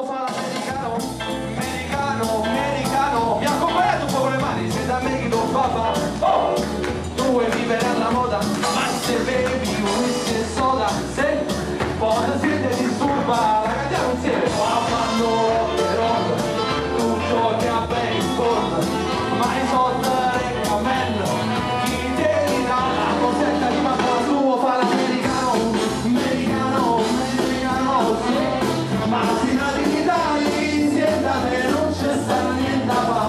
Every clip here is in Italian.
quando fa l'americano, americano, americano. Mi accompagnate un po' con le mani, siete americano, papà. Oh, tu vuoi vivere alla moda, ma se bevi whisky e soda, se buona siete disturba, la cantiamo insieme. Papà no, però, tu giochi a baseball, ma i soldi e cammello, chi te li dà la cosetta di papà, tu fa l'americano, americano, americano, sì, ma si nati in Italia, insieme a me non c'è sta niente da fare.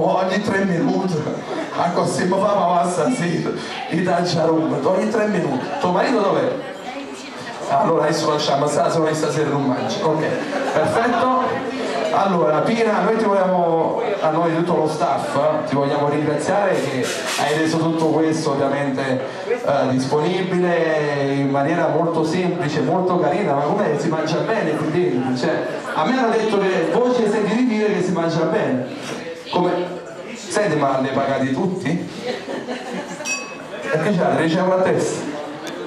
Ogni 3 minuti, anche se mi fa passa, sì, ti taglia Roma, ogni 3 minuti. Tuo marito dov'è? Allora adesso lasciamo stare, se non è stasera non mangi, ok, perfetto. Allora Pina, noi ti vogliamo, a noi tutto lo staff, ti vogliamo ringraziare che hai reso tutto questo ovviamente disponibile in maniera molto semplice, molto carina, ma come si mangia bene qui dentro, cioè, a me hanno detto che voi ci sentite dire che si mangia bene. Come? Senti, ma li hai pagati tutti? Perché c'è 13 euro a testa?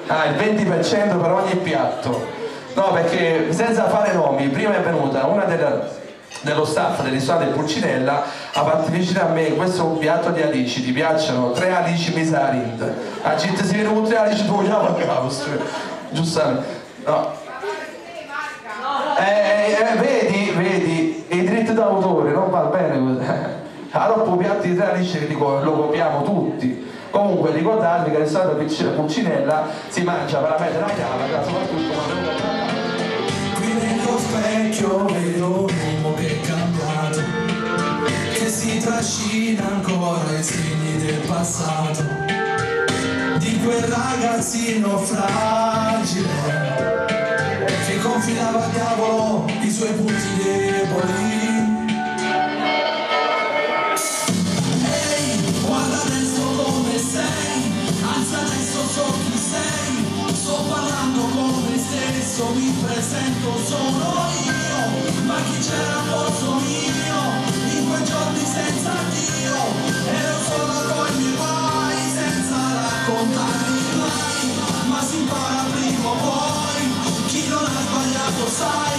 Ah, il 20% per ogni piatto. No, perché senza fare nomi, prima è venuta una dello staff del ristorante Pulcinella a partecipare a me, questo è un piatto di alici, ti piacciono? 3 alici misarin. A gente si viene con 3 alici, tu già pagavo, giustamente. No. Vedi, i diritti d'autore non va bene. Allora piatti di 3 alici che lo copiamo tutti. Comunque ricordatevi che adesso la Pulcinella si mangia veramente la chiave, soprattutto quando... Qui nello specchio vedo l'uomo che è cambiato, che si trascina ancora i segni del passato, di quel ragazzino fragile che confidava al diavolo i suoi punti deboli. Mi presento, sono io, ma chi c'era a posto mio, in quei giorni senza Dio, ero solo coi miei guai, senza raccontarmi mai, ma si impara prima o poi, chi non ha sbagliato sai,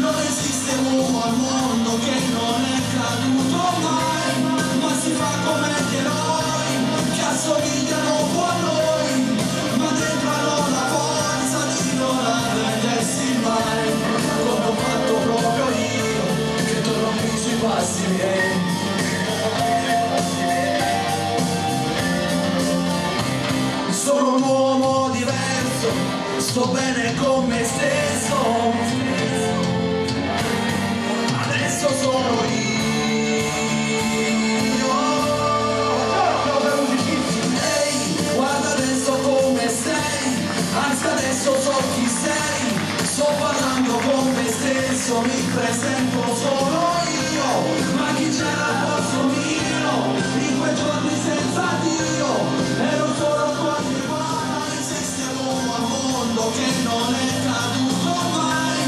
non esiste uomo al mondo che non è caduto mai, ma si fa come gli eroi, che assomigliano un po' a noi, ma dentro hanno la forza di non arrendersi mai, come ho fatto proprio io, che torno più sui passi miei. adesso mi presento solo io, ma chi c'era al posto mio, in quei giorni senza Dio, ero solo quasi male, se stiamo a mondo che non è caduto mai,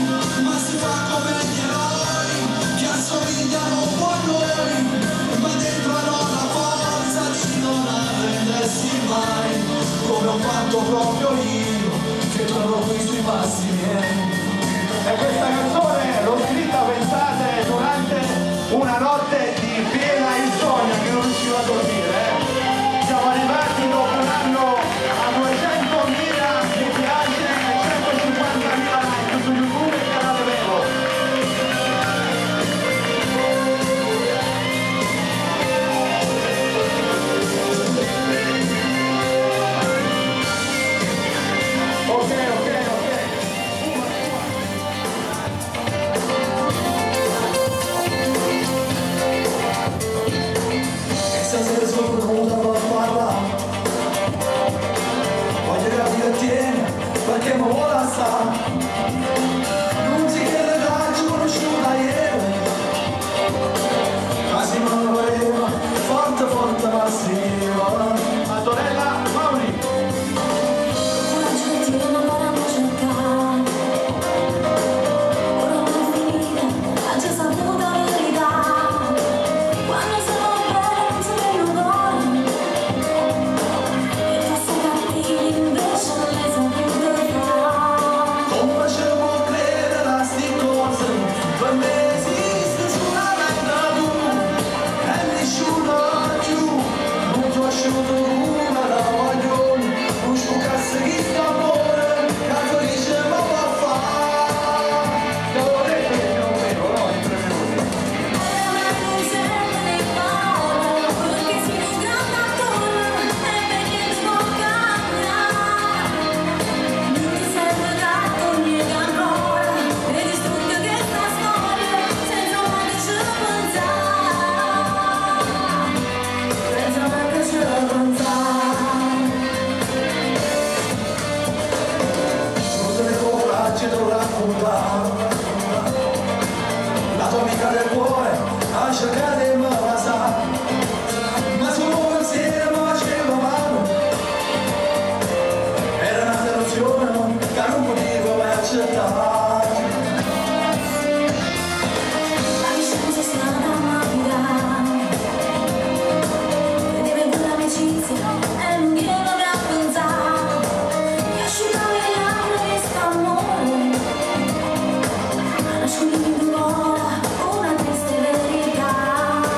ma si fa come gli eroi, che assomigliano un po' a noi, ma dentro hanno la forza di non arrendersi mai, come ho fatto proprio io, che trovo qui sui passi miei. E questa canzone l'ho scritta, pensate, durante una notte di piena insonnia che non riuscivo a dormire. Siamo arrivati dopo un anno a 200.000 mi piace e 150.000 like su YouTube e canale Vevo. Perché non la sa, non si chiede da conosciuta ieri, ma si non voleva, forte forte passiva, Antonella Mauri. Ora c'è di una buona città, ora una fine, ma già sapevo la verità, quando sono bella non sei un buono, e tu sei cattivi invece non le sapevo. La tua amica del cuore a cercare di malasa, ma solo pensiero mi faceva male, era una soluzione che non potevo mai accettare. Una triste verità.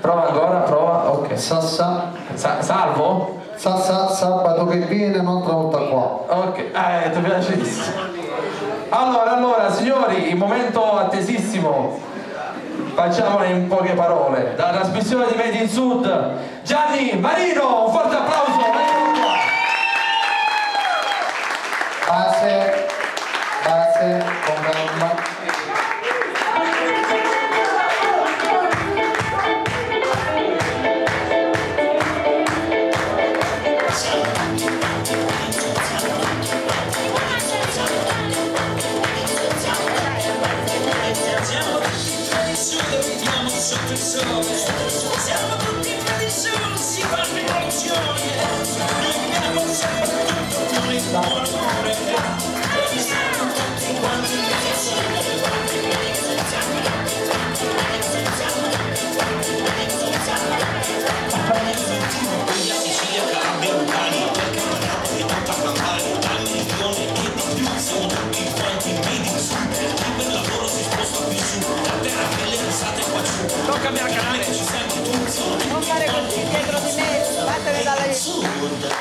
Prova ancora, prova, ok. Sassa. Salvo? Sassa, sabato che viene, un'altra volta qua. Ok, ti piace questo. Allora, signori, il momento attesissimo. Facciamone in poche parole. Dalla trasmissione di Made in Sud, Gianni Marino, un forte applauso. Base, base, con calma.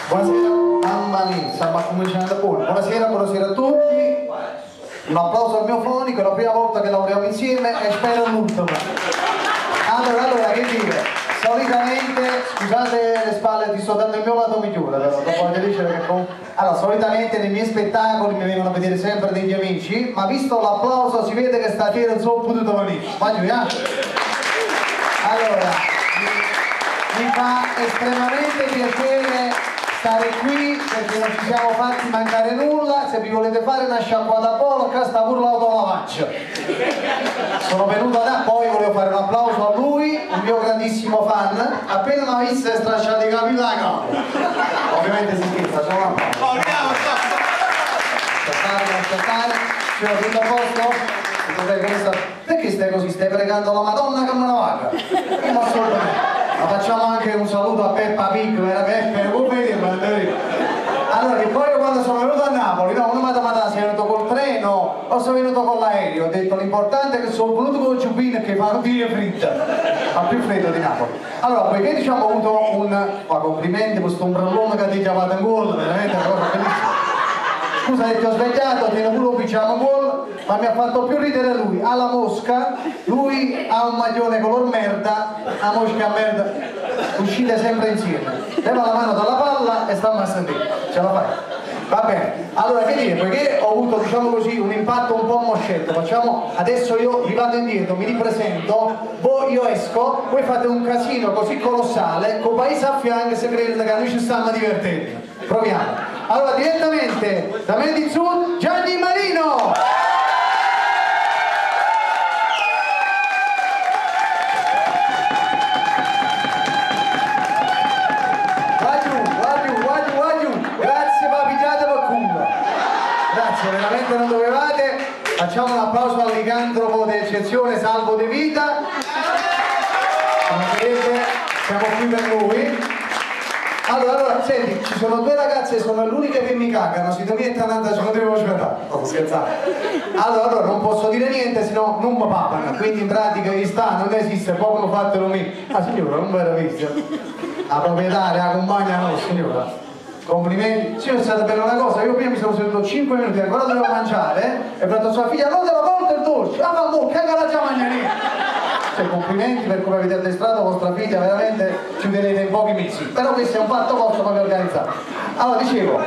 Buonasera, mamma mia, stiamo cominciando da poco. Buonasera a tutti, un applauso al mio fonico, è la prima volta che lavoriamo insieme e spero l'ultima. Allora, che dire, solitamente, scusate le spalle, ti sto dando il mio lato migliore, però non voglio dire che allora, solitamente nei miei spettacoli mi vengono a vedere sempre degli amici, ma visto l'applauso si vede che stasera non sono potuto venire. Allora, mi fa estremamente piacere stare qui perché non ci siamo fatti mancare nulla. Se vi volete fare una sciacquata a polo, qua sta pure l'autolavaccia. Sono venuto da poi, volevo fare un applauso a lui, un mio grandissimo fan. Appena l'ha vista è strasciato i capelli alla cava. Ovviamente si scherza, sono un applauso. Aspettare, ce l'ho tutto a posto. Perché stai così? Stai pregando la Madonna come una vacca? Assolutamente. Ma facciamo anche un saluto a Peppa Picc, vera Peppa, come vedi? Allora, che poi quando sono venuto a Napoli, no, una mattina sono venuto col treno o sono venuto con l'aereo, ho detto l'importante è che sono venuto con il giubbino che fa cottiglia fritta, fa più freddo di Napoli. Allora, poiché diciamo ho avuto un... ma complimenti questo ombrellone che ti chiamate in gol, veramente una cosa bellissima. Scusa se ti ho svegliato, te lo pure picciamo un gol, ma mi ha fatto più ridere lui, alla mosca, lui ha un maglione color merda, la mosca merda, uscite sempre insieme, leva la mano dalla palla e stiamo a sentire, ce la fai, va bene. Allora che dire, perché ho avuto diciamo così un impatto un po' moscetto, facciamo, adesso io vi vado indietro, mi ripresento, voi io esco, voi fate un casino così colossale, col paese a fianco si crede che noi ci stiamo divertendo, proviamo. Allora direttamente da Made in Sud, Gianni Marino! Guardi, grazie per la pigliata per culo. Grazie, veramente non dovevate. Facciamo un applauso all'licantropo d'eccezione Salvo De Vita. Come vedete siamo qui per lui. Allora, senti, ci sono due ragazze, sono le uniche che mi cagano, si diventano andare, sono tre voci per non scherzare. Allora, non posso dire niente, se no non mi papano, quindi in pratica gli sta, non esiste, poco fatelo me. Ah signora, non ve l'ho visto. La proprietaria, la compagna, no signora. Complimenti. Signora, è stata bella una cosa, io prima mi sono seduto 5 minuti, ancora dovevo mangiare, e ho fatto sua figlia, non te la porta il dolce, ah ma mo, cagala già mangiare. Cioè, complimenti per come avete addestrato vostra figlia, veramente ci vedrete in pochi mesi, però questo è un fatto vostro come organizzato. Allora dicevo,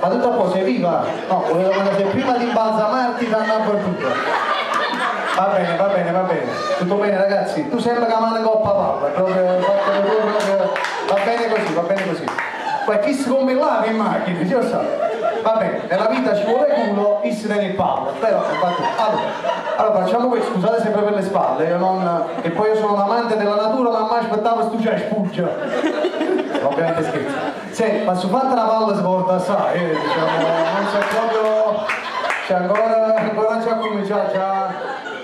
ma tutto a posto, sei viva? No, volevo che prima di imbalsamarti danno un po' il tutto. Va bene, tutto bene ragazzi, tu sembra che amate con papà, va bene così. Poi chi si combinava in macchina, si lo sa. Va bene, nella vita ci vuole culo, issi nel palo, però infatti, allora facciamo questo, scusate sempre per le spalle, io non, e poi io sono un amante della natura, ma mai aspettavo se tu c'hai spuggia. Ovviamente scherzo. Senti, ma su fatta la palla si porta assai, diciamo, non c'è proprio, c'è ancora non c'è cominciato,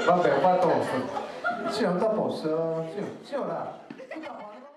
vabbè, ho fatto posto. Sì, non ti apposto, signora.